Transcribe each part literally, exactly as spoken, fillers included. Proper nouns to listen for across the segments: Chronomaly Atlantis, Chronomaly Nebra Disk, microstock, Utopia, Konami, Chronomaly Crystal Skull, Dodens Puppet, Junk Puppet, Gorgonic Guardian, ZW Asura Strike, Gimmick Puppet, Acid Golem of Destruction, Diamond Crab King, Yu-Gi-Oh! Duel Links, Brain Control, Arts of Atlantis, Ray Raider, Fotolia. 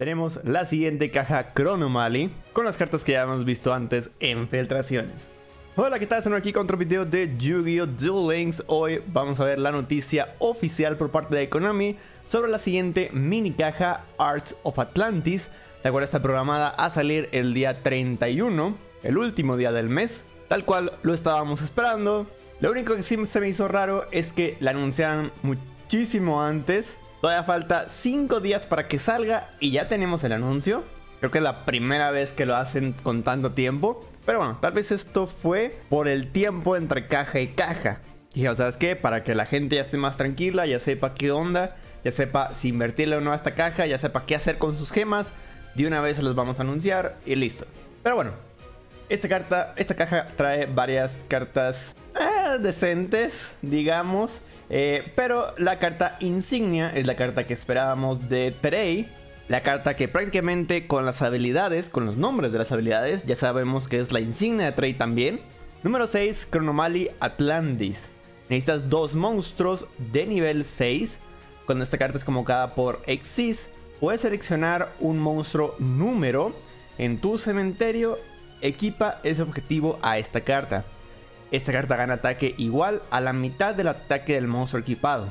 Tenemos la siguiente caja Chronomaly, con las cartas que ya hemos visto antes en filtraciones. Hola, ¿qué tal? Estamos aquí con otro video de Yu-Gi-Oh! Duel Links. Hoy vamos a ver la noticia oficial por parte de Konami sobre la siguiente mini caja Arts of Atlantis, la cual está programada a salir el día treinta y uno, el último día del mes, tal cual lo estábamos esperando. Lo único que sí se me hizo raro es que la anunciaron muchísimo antes. Todavía falta cinco días para que salga y ya tenemos el anuncio. Creo que es la primera vez que lo hacen con tanto tiempo. Pero bueno, tal vez esto fue por el tiempo entre caja y caja. Y ya sabes que para que la gente ya esté más tranquila, ya sepa qué onda, ya sepa si invertirle o no a esta caja, ya sepa qué hacer con sus gemas, de una vez se los vamos a anunciar y listo. Pero bueno, esta carta, esta caja trae varias cartas eh, decentes, digamos. Eh, pero la carta insignia es la carta que esperábamos de Prey. La carta que prácticamente con las habilidades, con los nombres de las habilidades, ya sabemos que es la insignia de Prey también. Número seis, Chronomaly Atlantis. Necesitas dos monstruos de nivel seis. Cuando esta carta es convocada por Xyz, puedes seleccionar un monstruo número en tu cementerio. Equipa ese objetivo a esta carta. Esta carta gana ataque igual a la mitad del ataque del monstruo equipado.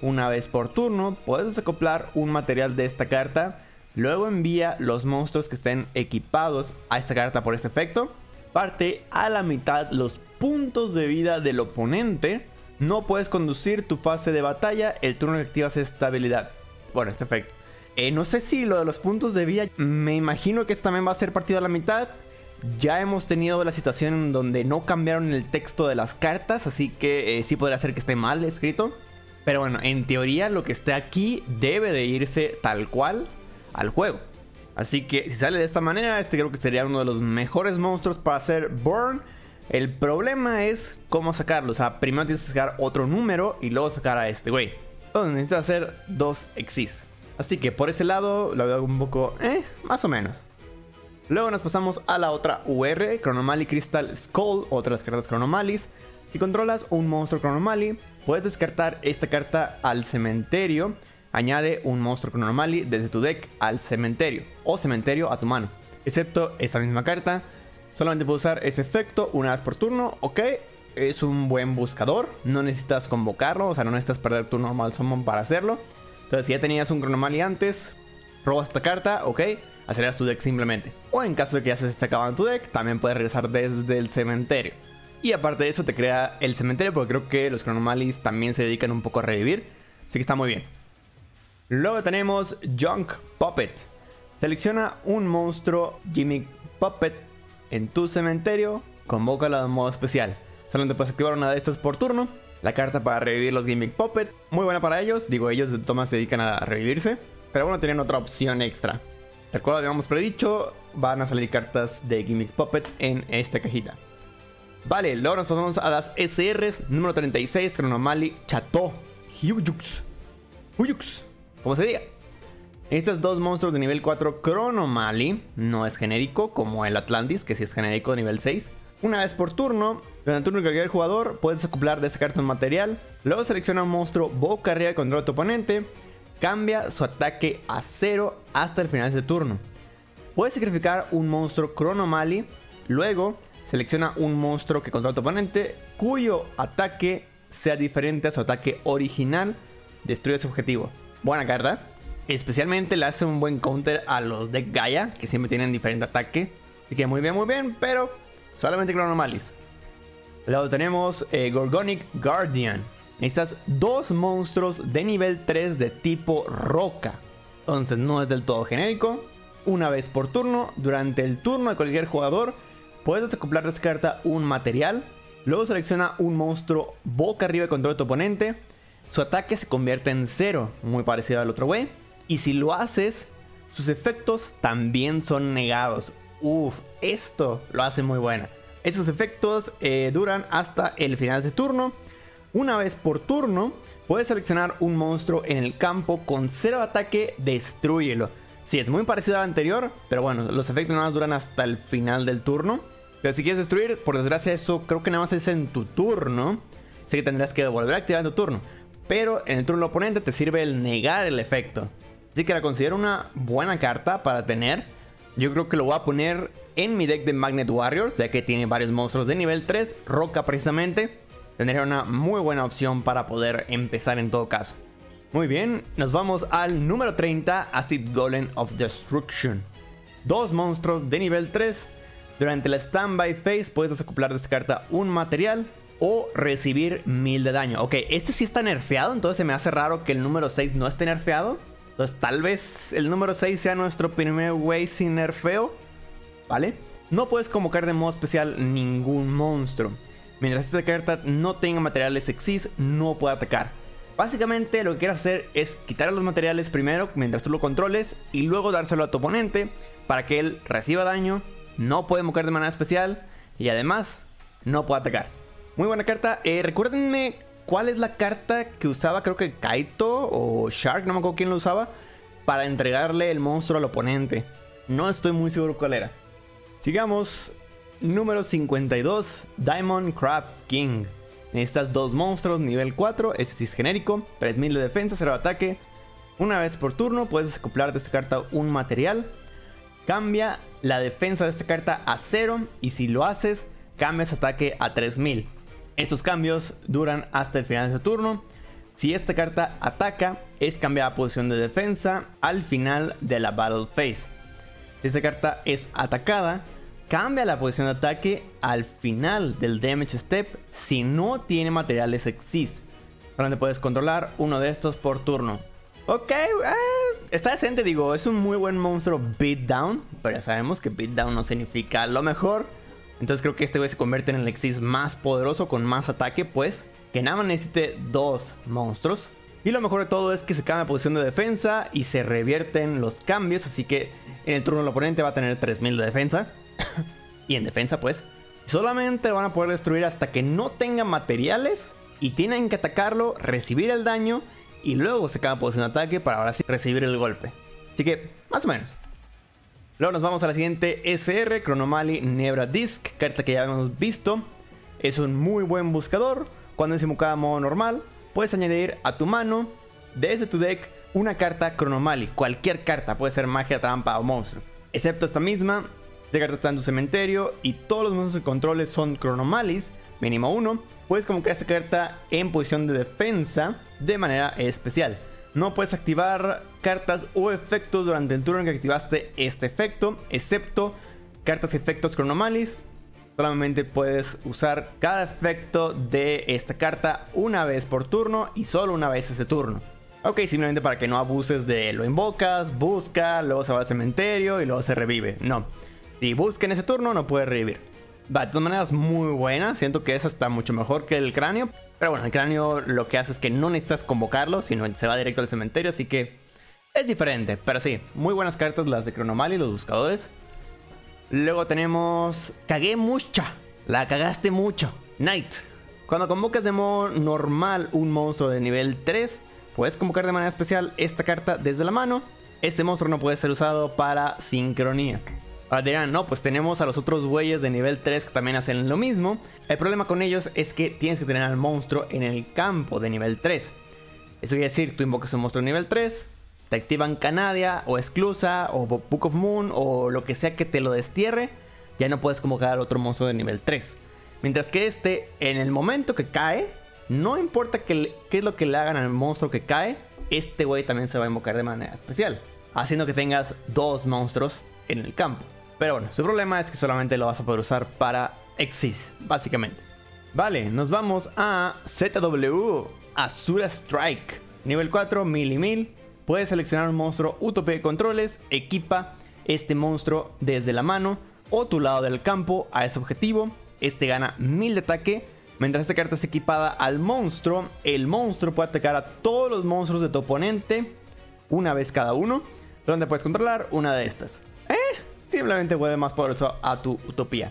Una vez por turno puedes desacoplar un material de esta carta, luego envía los monstruos que estén equipados a esta carta por este efecto. Parte a la mitad los puntos de vida del oponente. No puedes conducir tu fase de batalla el turno que activas esta habilidad. Bueno, este efecto. Eh, no sé si lo de los puntos de vida, me imagino que este también va a ser partido a la mitad. Ya hemos tenido la situación en donde no cambiaron el texto de las cartas, así que eh, sí podría ser que esté mal escrito. Pero bueno, en teoría lo que esté aquí debe de irse tal cual al juego. Así que si sale de esta manera, este creo que sería uno de los mejores monstruos para hacer burn. El problema es cómo sacarlo. O sea, primero tienes que sacar otro número y luego sacar a este güey. Entonces necesitas hacer dos Xyz. Así que por ese lado lo veo un poco, eh, más o menos. Luego nos pasamos a la otra U R, Chronomaly Crystal Skull, otras cartas Chronomalys. Si controlas un monstruo Chronomaly, puedes descartar esta carta al cementerio. Añade un monstruo Chronomaly desde tu deck al cementerio o cementerio a tu mano. Excepto esta misma carta, solamente puedes usar ese efecto una vez por turno. Ok, es un buen buscador, no necesitas convocarlo, o sea, no necesitas perder tu normal summon para hacerlo. Entonces, si ya tenías un Chronomaly antes, robas esta carta, ok, aceleras tu deck simplemente. O en caso de que ya se esté acabando tu deck, también puedes regresar desde el cementerio. Y aparte de eso te crea el cementerio, porque creo que los Chronomalys también se dedican un poco a revivir. Así que está muy bien. Luego tenemos Junk Puppet. Selecciona un monstruo Gimmick Puppet en tu cementerio, convócala de modo especial. Solamente puedes activar una de estas por turno. La carta para revivir los Gimmick Puppet, muy buena para ellos. Digo, ellos de todas se dedican a revivirse, pero bueno, tienen otra opción extra. Recuerda, habíamos predicho, van a salir cartas de Gimmick Puppet en esta cajita. Vale, luego nos pasamos a las S Rs. Número treinta y seis, Chronomaly Chateau Huyux. Huyux, como se diga. Estos dos monstruos de nivel cuatro Chronomaly, no es genérico como el Atlantis, que sí es genérico de nivel seis. Una vez por turno, durante el turno que el jugador, puedes desacoplar de esta carta un material. Luego selecciona un monstruo boca arriba contra tu oponente. Cambia su ataque a cero hasta el final de ese turno. Puedes sacrificar un monstruo Chronomaly. Luego selecciona un monstruo que controla tu oponente, cuyo ataque sea diferente a su ataque original. Destruye su objetivo. Buena carta. Especialmente le hace un buen counter a los de Gaia, que siempre tienen diferente ataque. Así que muy bien, muy bien. Pero solamente Chronomalys. Luego tenemos eh, Gorgonic Guardian. Necesitas dos monstruos de nivel tres de tipo roca. Entonces no es del todo genérico. Una vez por turno, durante el turno de cualquier jugador, puedes desacoplar de esta carta un material. Luego selecciona un monstruo boca arriba y controla tu oponente. Su ataque se convierte en cero, muy parecido al otro güey. Y si lo haces, sus efectos también son negados. Uf, esto lo hace muy buena. Esos efectos eh, duran hasta el final de turno. Una vez por turno, puedes seleccionar un monstruo en el campo con cero ataque, destrúyelo. Sí, es muy parecido al anterior, pero bueno, los efectos nada más duran hasta el final del turno. Pero si quieres destruir, por desgracia eso creo que nada más es en tu turno. Así que tendrás que volver a activar en tu turno. Pero en el turno del oponente te sirve el negar el efecto. Así que la considero una buena carta para tener. Yo creo que lo voy a poner en mi deck de Magnet Warriors, ya que tiene varios monstruos de nivel tres, roca precisamente. Tendría una muy buena opción para poder empezar en todo caso. Muy bien, nos vamos al número treinta, Acid Golem of Destruction. Dos monstruos de nivel tres. Durante la Standby Phase puedes desacoplar de esta carta un material o recibir mil de daño. Ok, este sí está nerfeado, entonces se me hace raro que el número seis no esté nerfeado. Entonces tal vez el número seis sea nuestro primer way sin nerfeo, ¿vale? No puedes convocar de modo especial ningún monstruo. Mientras esta carta no tenga materiales Xyz, no puede atacar. Básicamente lo que quieres hacer es quitar los materiales primero mientras tú lo controles y luego dárselo a tu oponente para que él reciba daño, no puede mover de manera especial y además no puede atacar. Muy buena carta. Eh, recuérdenme cuál es la carta que usaba, creo que Kaito o Shark, no me acuerdo quién lo usaba, para entregarle el monstruo al oponente. No estoy muy seguro cuál era. Sigamos. Número cincuenta y dos, Diamond Crab King. Necesitas dos monstruos, nivel cuatro, este sí es genérico, tres mil de defensa, cero de ataque. Una vez por turno puedes desacoplar de esta carta un material. Cambia la defensa de esta carta a cero y si lo haces, cambias ataque a tres mil. Estos cambios duran hasta el final de su turno. Si esta carta ataca, es cambiada a posición de defensa al final de la Battle Phase. Si esta carta es atacada, cambia la posición de ataque al final del Damage Step si no tiene materiales Xyz. Donde puedes controlar uno de estos por turno. Ok, eh, está decente, digo, es un muy buen monstruo Beatdown. Pero ya sabemos que Beatdown no significa lo mejor. Entonces creo que este güey se convierte en el Xyz más poderoso con más ataque, pues. Que nada más necesite dos monstruos. Y lo mejor de todo es que se cambia la posición de defensa y se revierten los cambios. Así que en el turno del oponente va a tener tres mil de defensa. Y en defensa pues solamente lo van a poder destruir hasta que no tenga materiales y tienen que atacarlo, recibir el daño y luego se acaba por un ataque para ahora sí recibir el golpe. Así que más o menos. Luego nos vamos a la siguiente S R, Chronomaly Nebra Disk, carta que ya hemos visto. Es un muy buen buscador. Cuando es invocada a modo normal puedes añadir a tu mano desde tu deck una carta Chronomaly, cualquier carta, puede ser magia, trampa o monstruo, excepto esta misma. Esta carta está en tu cementerio y todos los monstruos que controles son Chronomalys, mínimo uno. Puedes convocar esta carta en posición de defensa de manera especial. No puedes activar cartas o efectos durante el turno en que activaste este efecto, excepto cartas y efectos Chronomalys. Solamente puedes usar cada efecto de esta carta una vez por turno y solo una vez ese turno. Ok, simplemente para que no abuses de lo invocas, busca, luego se va al cementerio y luego se revive. No. Si busca en ese turno no puede revivir. Va, de todas maneras muy buena. Siento que esa está mucho mejor que el cráneo. Pero bueno, el cráneo lo que hace es que no necesitas convocarlo, sino se va directo al cementerio. Así que es diferente. Pero sí, muy buenas cartas las de Chronomaly, los buscadores. Luego tenemos... Cagué mucho. La cagaste mucho. Knight. Cuando convocas de modo normal un monstruo de nivel tres, puedes convocar de manera especial esta carta desde la mano. Este monstruo no puede ser usado para sincronía. Ahora dirán, no, pues tenemos a los otros güeyes de nivel tres que también hacen lo mismo. El problema con ellos es que tienes que tener al monstruo en el campo de nivel tres. Eso quiere decir, tú invocas un monstruo de nivel tres, te activan Canadia o Esclusa o Book of Moon o lo que sea que te lo destierre. Ya no puedes convocar al otro monstruo de nivel tres. Mientras que este, en el momento que cae, no importa qué es lo que le hagan al monstruo que cae, este güey también se va a invocar de manera especial. Haciendo que tengas dos monstruos en el campo. Pero bueno, su problema es que solamente lo vas a poder usar para Xyz, básicamente. Vale, nos vamos a Z W Asura Strike. Nivel cuatro, mil y mil. Puedes seleccionar un monstruo Utopia de controles. Equipa este monstruo desde la mano o tu lado del campo a ese objetivo. Este gana mil de ataque. Mientras esta carta es equipada al monstruo, el monstruo puede atacar a todos los monstruos de tu oponente una vez cada uno. Donde puedes controlar una de estas. ¿Eh? Simplemente vuelve más poderoso a tu Utopía.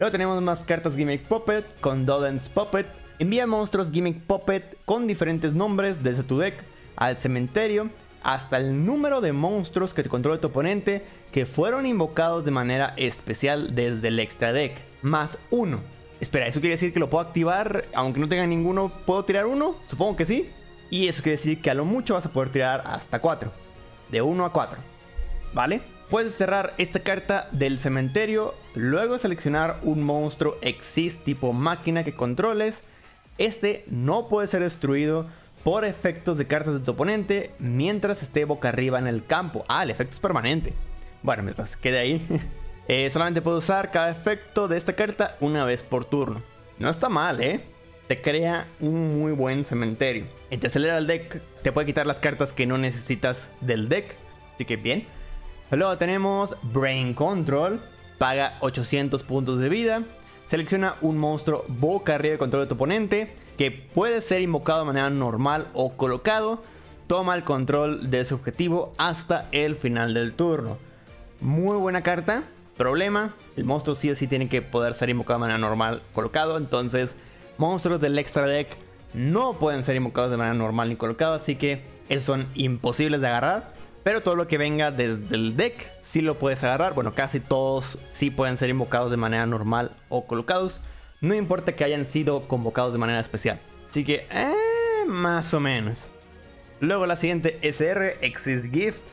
Luego tenemos más cartas Gimmick Puppet con Dodens Puppet. Envía monstruos Gimmick Puppet con diferentes nombres desde tu deck al cementerio hasta el número de monstruos que te controla tu oponente que fueron invocados de manera especial desde el extra deck. Más uno. Espera, ¿eso quiere decir que lo puedo activar? Aunque no tenga ninguno, ¿puedo tirar uno? Supongo que sí. Y eso quiere decir que a lo mucho vas a poder tirar hasta cuatro. de uno a cuatro, ¿vale? Puedes cerrar esta carta del cementerio, luego seleccionar un monstruo Xyz tipo máquina que controles. Este no puede ser destruido por efectos de cartas de tu oponente mientras esté boca arriba en el campo. Ah, el efecto es permanente. Bueno, mientras quede ahí. eh, solamente puedes usar cada efecto de esta carta una vez por turno. No está mal, ¿eh? Te crea un muy buen cementerio. Te acelera el deck, te puede quitar las cartas que no necesitas del deck. Así que bien. Luego tenemos Brain Control. Paga ochocientos puntos de vida. Selecciona un monstruo boca arriba de control de tu oponente que puede ser invocado de manera normal o colocado. Toma el control de ese objetivo hasta el final del turno. Muy buena carta. Problema: el monstruo sí o sí tiene que poder ser invocado de manera normal colocado. Entonces monstruos del extra deck no pueden ser invocados de manera normal ni colocado. Así que esos son imposibles de agarrar. Pero todo lo que venga desde el deck sí lo puedes agarrar. Bueno, casi todos sí pueden ser invocados de manera normal o colocados. No importa que hayan sido convocados de manera especial. Así que, eh, más o menos. Luego la siguiente S R, Xyz Gift.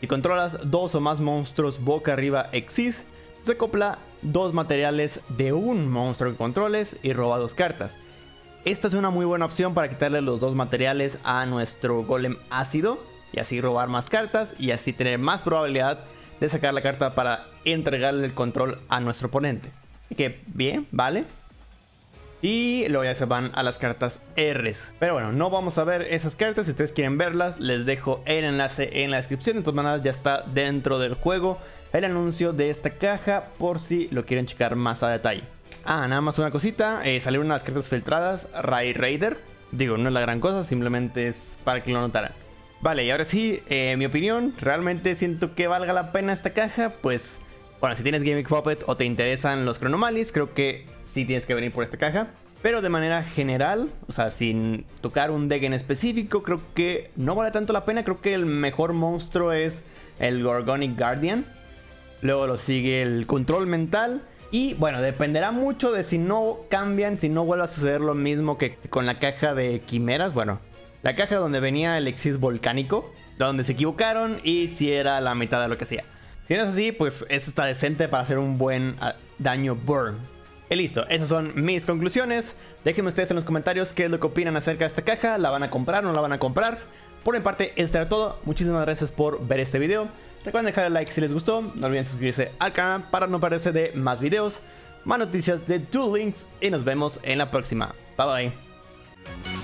Si controlas dos o más monstruos boca arriba Xyz, se acopla dos materiales de un monstruo que controles y roba dos cartas. Esta es una muy buena opción para quitarle los dos materiales a nuestro golem ácido. Y así robar más cartas y así tener más probabilidad de sacar la carta para entregarle el control a nuestro oponente. Así que bien, vale. Y luego ya se van a las cartas R's. Pero bueno, no vamos a ver esas cartas. Si ustedes quieren verlas, les dejo el enlace en la descripción. De todas maneras, ya está dentro del juego el anuncio de esta caja por si lo quieren checar más a detalle. Ah, nada más una cosita. Eh, salieron unas cartas filtradas, Ray Raider. Digo, no es la gran cosa, simplemente es para que lo notaran. Vale, y ahora sí, eh, mi opinión, realmente siento que valga la pena esta caja. Pues, bueno, si tienes Gimmick Puppet o te interesan los Chronomalys, creo que sí tienes que venir por esta caja. Pero de manera general, o sea, sin tocar un deck en específico, creo que no vale tanto la pena. Creo que el mejor monstruo es el Gorgonic Guardian. Luego lo sigue el Control Mental. Y bueno, dependerá mucho de si no cambian, si no vuelve a suceder lo mismo que con la caja de Quimeras, bueno... La caja donde venía el Xyz volcánico, donde se equivocaron y si era la mitad de lo que hacía. Si no es así, pues esto está decente para hacer un buen daño burn. Y listo, esas son mis conclusiones. Déjenme ustedes en los comentarios qué es lo que opinan acerca de esta caja. ¿La van a comprar o no la van a comprar? Por mi parte, esto era todo. Muchísimas gracias por ver este video. Recuerden dejar el like si les gustó. No olviden suscribirse al canal para no perderse de más videos, más noticias de Duel Links. Y nos vemos en la próxima. Bye bye.